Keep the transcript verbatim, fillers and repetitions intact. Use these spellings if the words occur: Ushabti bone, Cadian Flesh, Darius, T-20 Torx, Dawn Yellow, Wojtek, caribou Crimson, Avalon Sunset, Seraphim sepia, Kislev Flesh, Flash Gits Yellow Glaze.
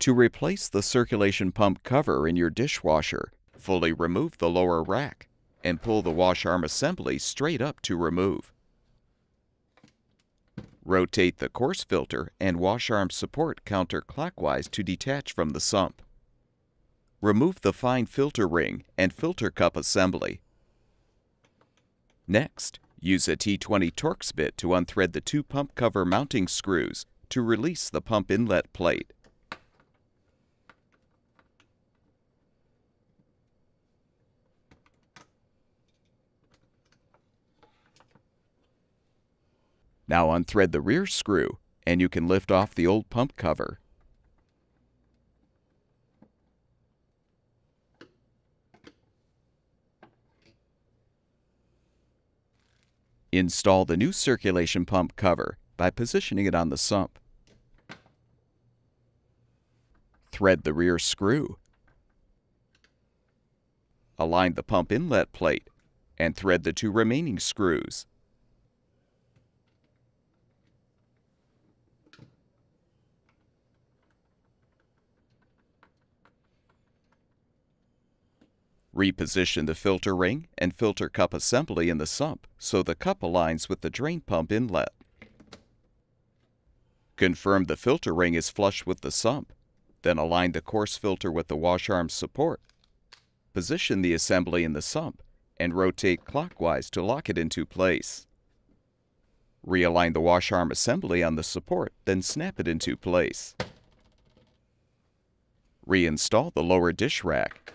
To replace the circulation pump cover in your dishwasher, fully remove the lower rack and pull the wash arm assembly straight up to remove. Rotate the coarse filter and wash arm support counterclockwise to detach from the sump. Remove the fine filter ring and filter cup assembly. Next, use a T twenty Torx bit to unthread the two pump cover mounting screws to release the pump inlet plate. Now unthread the rear screw, and you can lift off the old pump cover. Install the new circulation pump cover by positioning it on the sump. Thread the rear screw. Align the pump inlet plate, and thread the two remaining screws. Reposition the filter ring and filter cup assembly in the sump so the cup aligns with the drain pump inlet. Confirm the filter ring is flush with the sump, then align the coarse filter with the wash arm support. Position the assembly in the sump and rotate clockwise to lock it into place. Realign the wash arm assembly on the support, then snap it into place. Reinstall the lower dish rack.